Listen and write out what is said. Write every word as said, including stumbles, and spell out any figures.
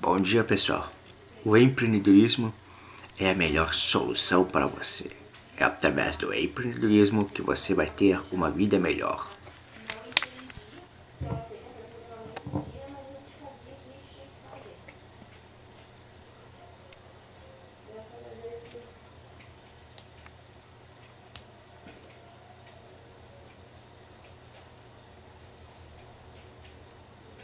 Bom dia, pessoal. O empreendedorismo é a melhor solução para você. É através do empreendedorismo que você vai ter uma vida melhor.